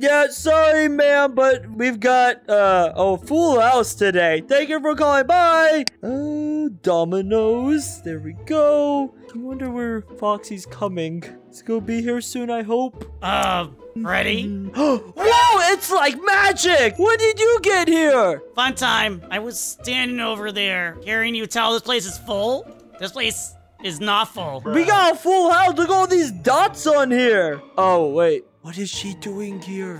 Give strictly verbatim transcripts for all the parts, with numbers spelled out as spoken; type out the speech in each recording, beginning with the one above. yeah, sorry, ma'am, but we've got uh, a full house today. Thank you for calling. Bye. Uh, Dominoes. There we go. I wonder where Foxy's coming. It's gonna be here soon, I hope. Um, uh, Freddy? Whoa, it's like magic! When did you get here? Funtime, I was standing over there. Carrying you tell this place is full? This place is not full. We got a full house. Look at all these dots on here. Oh, wait. What is she doing here?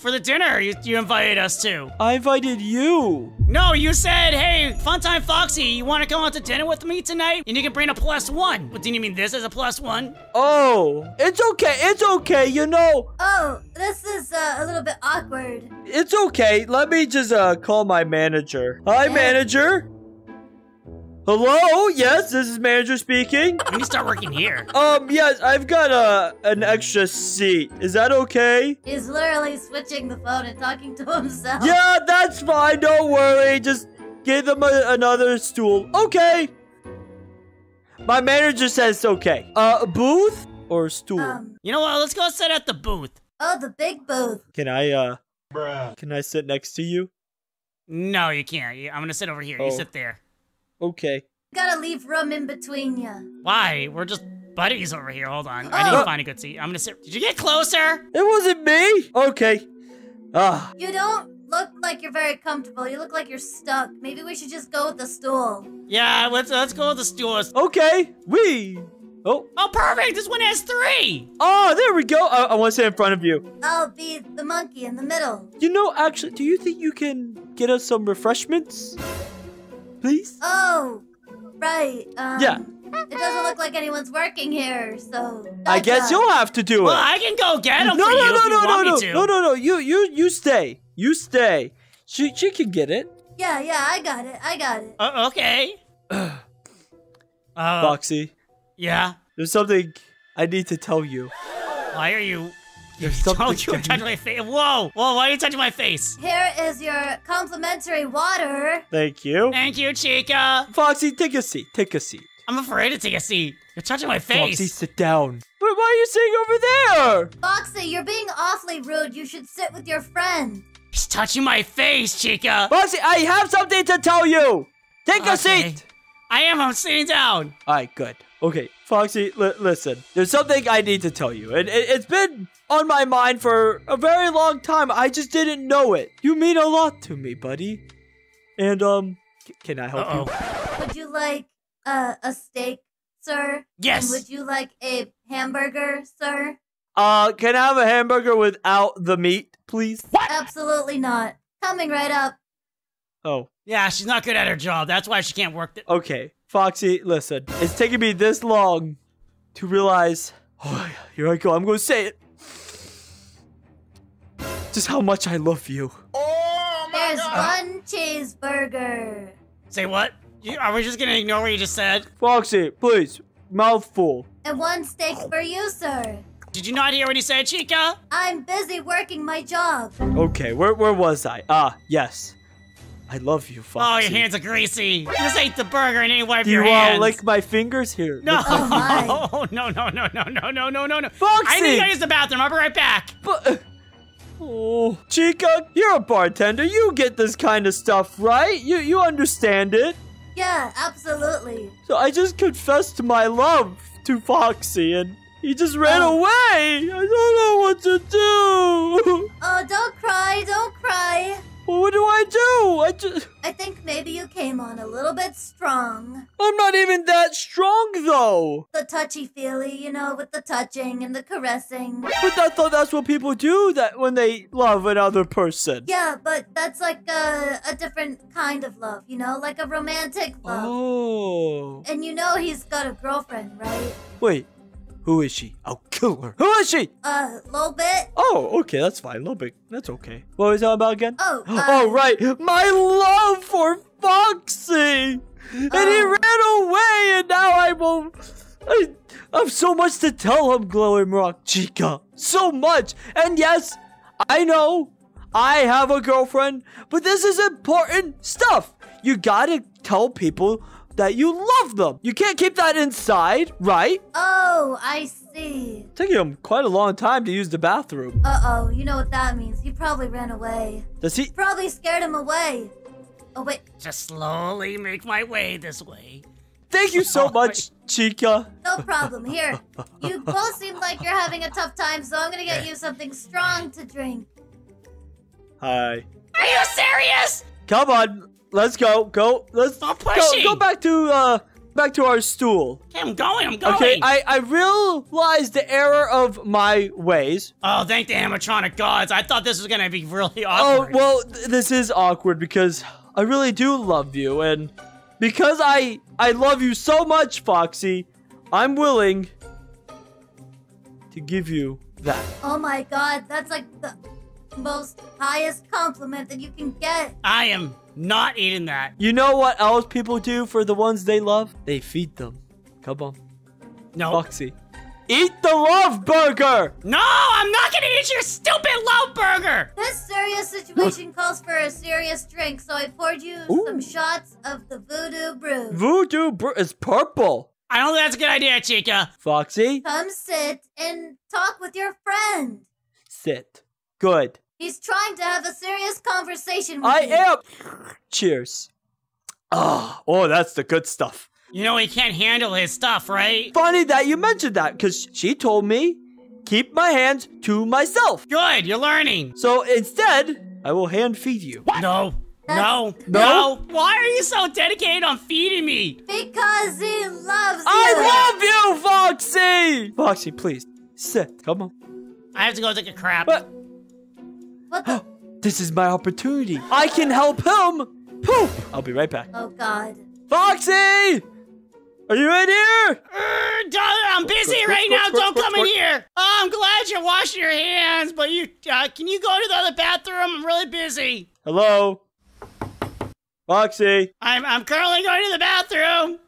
For the dinner you, you invited us to. I invited you. No, you said, hey, Funtime Foxy, you want to come out to dinner with me tonight? And you can bring a plus one. What, do you mean this is a plus one? Oh, it's okay. It's okay, you know. Oh, this is uh, a little bit awkward. It's okay. Let me just uh, call my manager. Hi, yeah. Manager. Hello? Yes, this is manager speaking. You need to start working here. Um, yes, I've got a, an extra seat. Is that okay? He's literally switching the phone and talking to himself. Yeah, that's fine. Don't worry. Just give them a, another stool. Okay. My manager says it's okay. Uh, a booth or a stool? Um, you know what? Let's go sit at the booth. Oh, the big booth. Can I, uh, Bruh. Can I sit next to you? No, you can't. I'm going to sit over here. Oh. You sit there. Okay. Gotta leave room in between you. Why? We're just buddies over here. Hold on. Oh. I need to find a good seat. I'm gonna sit. Did you get closer? It wasn't me. Okay. Ah. You don't look like you're very comfortable. You look like you're stuck. Maybe we should just go with the stool. Yeah, let's let's go with the stool. Okay. We. Oh. Oh, perfect. This one has three. Oh, there we go. I, I want to sit in front of you. I'll be the monkey in the middle. You know, actually, do you think you can get us some refreshments? Please? Oh, right. Um, yeah. It doesn't look like anyone's working here, so... I guess up. You'll have to do it. Well, I can go get them no, for no, you no, if you no, want no, me to. No, no, no, you, you, you stay. You stay. She, she can get it. Yeah, yeah, I got it. I got it. Uh, okay. uh, Foxy. Yeah? There's something I need to tell you. Why are you... There's something... Don't you touch my face. Whoa! Whoa, why are you touching my face? Here is your complimentary water. Thank you. Thank you, Chica. Foxy, take a seat. Take a seat. I'm afraid to take a seat. You're touching my face. Foxy, sit down. But why are you sitting over there? Foxy, you're being awfully rude. You should sit with your friend. He's touching my face, Chica. Foxy, I have something to tell you. Take okay. a seat. I am. I'm sitting down. All right, good. Okay, Foxy, li listen. There's something I need to tell you. And it, it's been on my mind for a very long time. I just didn't know it. You mean a lot to me, buddy. And, um, c can I help Uh-oh. you? Would you like uh, a steak, sir? Yes. And would you like a hamburger, sir? Uh, can I have a hamburger without the meat, please? What? Absolutely not. Coming right up. Oh. Yeah, she's not good at her job. That's why she can't work. Okay. Foxy, listen, it's taken me this long to realize, oh, here I go, I'm gonna say it, just how much I love you. Oh my There's God. one cheeseburger. Say what? You, are we just gonna ignore what you just said? Foxy, please, mouthful. And one steak for you, sir. Did you not hear what he said, Chica? I'm busy working my job. Okay, where, where was I? Ah, yes. I love you, Foxy. Oh, your hands are greasy. This ain't the burger and ain't wipe you your hands. You all lick my fingers here. No. Oh, no, no, no, no, no, no, no, no, no. Foxy! I need to use the bathroom. I'll be right back. But, oh, Chica, you're a bartender. You get this kind of stuff, right? You, you understand it. Yeah, absolutely. So I just confessed my love to Foxy, and he just ran oh. away. I don't know what to do. Oh, don't cry. Don't cry. What do I do? I just... I think maybe you came on a little bit strong. I'm not even that strong, though. The touchy-feely, you know, with the touching and the caressing. But I thought that's what people do that when they love another person. Yeah, but that's like a, a different kind of love, you know? Like a romantic love. Oh. And you know he's got a girlfriend, right? Wait. Who is she? I'll kill her. Who is she? Uh, Lobit. Oh, okay, that's fine. Lobit, that's okay. What was that about again? Oh, uh, oh, right. My love for Foxy. Uh, and he ran away, and now I will... I, I have so much to tell him, Glamrock Chica. So much. And yes, I know I have a girlfriend, but this is important stuff. You gotta tell people that you love them. You can't keep that inside, right? Oh, I see. Taking him quite a long time to use the bathroom. Uh-oh, you know what that means. He probably ran away. Does he? Probably scared him away. Oh, wait. Just slowly make my way this way. Thank you so much, Chica. No problem. Here, you both seem like you're having a tough time, so I'm going to get you something strong to drink. Hi. Are you serious? Come on. Let's go. Go. Let's Stop pushing. Go, go back to uh back to our stool. Okay, I'm going. I'm going. Okay, I, I realized the error of my ways. Oh, thank the animatronic gods. I thought this was going to be really awkward. Oh, well, th this is awkward because I really do love you, and because I I love you so much, Foxy, I'm willing to give you that. Oh my God, that's like the most highest compliment that you can get. I am not eating that. You know what else people do for the ones they love? They feed them. Come on. No. Foxy. Eat the love burger! No, I'm not gonna eat your stupid love burger! This serious situation calls for a serious drink, so I poured you Ooh. some shots of the voodoo brew. Voodoo brew is purple! I don't think that's a good idea, Chica. Foxy? Come sit and talk with your friend. Sit. Good. He's trying to have a serious conversation with I you. I am! Cheers. Oh, oh, that's the good stuff. You know he can't handle his stuff, right? Funny that you mentioned that, because she told me, keep my hands to myself. Good, you're learning. So instead, I will hand feed you. What? No, no, no, no. Why are you so dedicated on feeding me? Because he loves you. I love you, Foxy. Foxy, please, sit, come on. I have to go take a crap. What? What the? This is my opportunity. I can help him poop. I'll be right back. Oh, God. Foxy! Are you in here? Uh, I'm busy right now. Don't come in here. Oh, I'm glad you're washing your hands, but you uh, can you go to the other bathroom? I'm really busy. Hello, Foxy. I'm I'm currently going to the bathroom.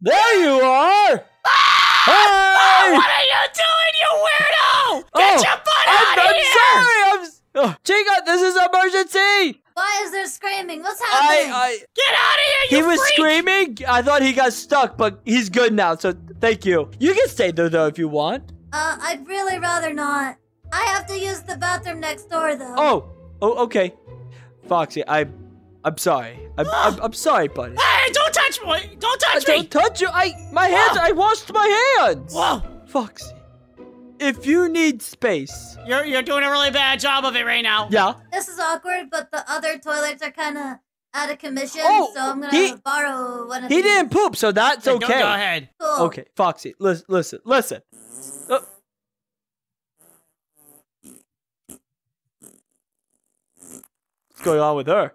There you are. Ah! Hey! Oh, what are you doing, you weirdo? Get oh, your butt out I'm, of I'm here! I'm sorry. I'm. Oh, Chica, this is an emergency. Why is there screaming? What's happening? I, I, Get out of here, you He was freak. screaming. I thought he got stuck, but he's good now, so thank you. You can stay there, though, if you want. Uh, I'd really rather not. I have to use the bathroom next door, though. Oh, oh, okay. Foxy, I, I'm sorry. I'm, I'm, I'm sorry, buddy. Hey, don't touch me. Don't touch I me. Don't touch you. I, my hands, Whoa. I washed my hands. Whoa. Foxy. If you need space. You're you're doing a really bad job of it right now. Yeah. This is awkward, but the other toilets are kind of out of commission, oh, so I'm going to borrow one of He these. didn't poop, so that's yeah, okay. Go, go ahead. Cool. Okay, Foxy, listen, listen, listen. Oh. What's going on with her?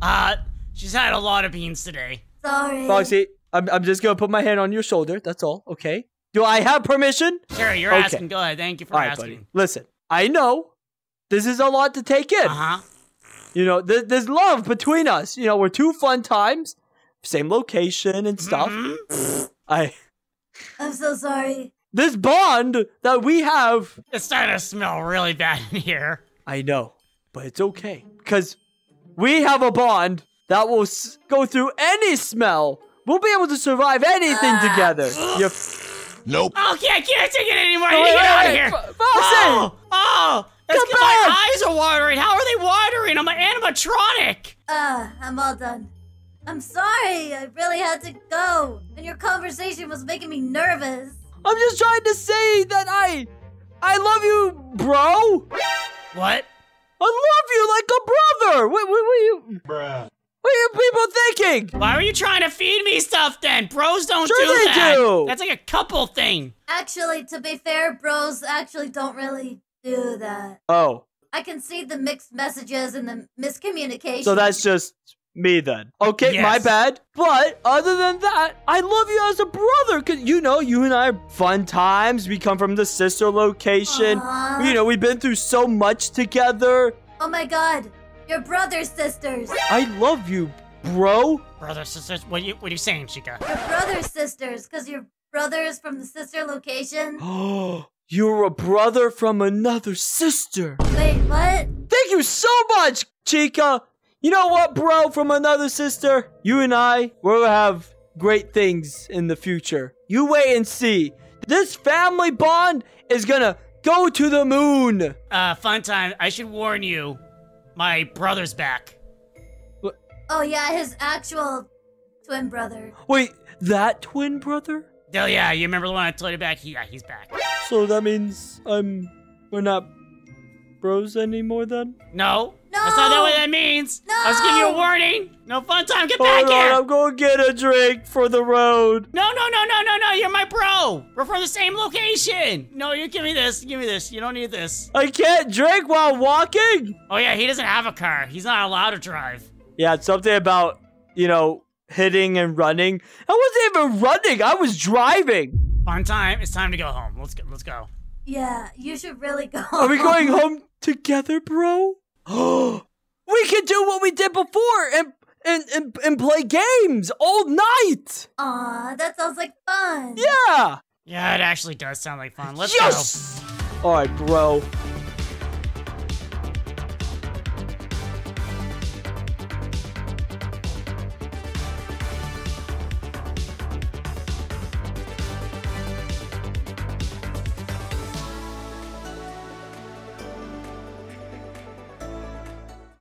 Uh, she's had a lot of beans today. Sorry. Foxy, I'm, I'm just going to put my hand on your shoulder, that's all, okay? Do I have permission? Sure, you're okay. asking. Go ahead. Thank you for All right, asking. Buddy. Listen, I know this is a lot to take in. Uh-huh. You know, th there's love between us. You know, we're two fun times, same location and stuff. Mm-hmm. I... I'm so sorry. This bond that we have... It's starting to smell really bad in here. I know, but it's okay. Because we have a bond that will s go through any smell. We'll be able to survive anything uh. together. You're... Nope. Okay, I can't take it anymore. No, I need to get out of here. Foxy! Oh, oh, that's because my eyes are watering. How are they watering? I'm an animatronic. Uh, I'm all done. I'm sorry. I really had to go. And your conversation was making me nervous. I'm just trying to say that I... I love you, bro. What? I love you like a brother. What, what, what are you... Bruh. What are you people thinking? Why were you trying to feed me stuff then? Bros don't sure do they that. Do. That's like a couple thing. Actually, to be fair, bros actually don't really do that. Oh. I can see the mixed messages and the miscommunication. So that's just me then. Okay, yes. My bad. But other than that, I love you as a brother. Because, you know, you and I are fun times. We come from the sister location. Aww. You know, we've been through so much together. Oh, my God. Your brothers, sisters. I love you, bro. Brothers, sisters? What are you, what are you saying, Chica? Your brothers, sisters, because your brother is from the sister location. Oh, you're a brother from another sister. Wait, what? Thank you so much, Chica. You know what, bro, from another sister? You and I, we'll have great things in the future. You wait and see. This family bond is gonna go to the moon. Uh, Funtime, I should warn you. My brother's back. What? Oh, yeah, his actual twin brother. Wait, that twin brother? Oh, yeah, you remember the one I told you back? Yeah, he's back. So that means I'm... we're not bros anymore then? No. No. That's not what that means. No. I was giving you a warning. No, Funtime, get back here. I'm going to get a drink for the road. No, no, no, no, no, no. You're my bro. We're from the same location. No, you give me this. Give me this. You don't need this. I can't drink while walking? Oh, yeah. He doesn't have a car. He's not allowed to drive. Yeah, it's something about, you know, hitting and running. I wasn't even running. I was driving. Funtime, it's time to go home. Let's go. Let's go. Yeah, you should really go home. Are we going home together, bro? We can do what we did before and, and and and play games all night. Aw, that sounds like fun. Yeah. Yeah, it actually does sound like fun. Let's yes! go. All right, bro.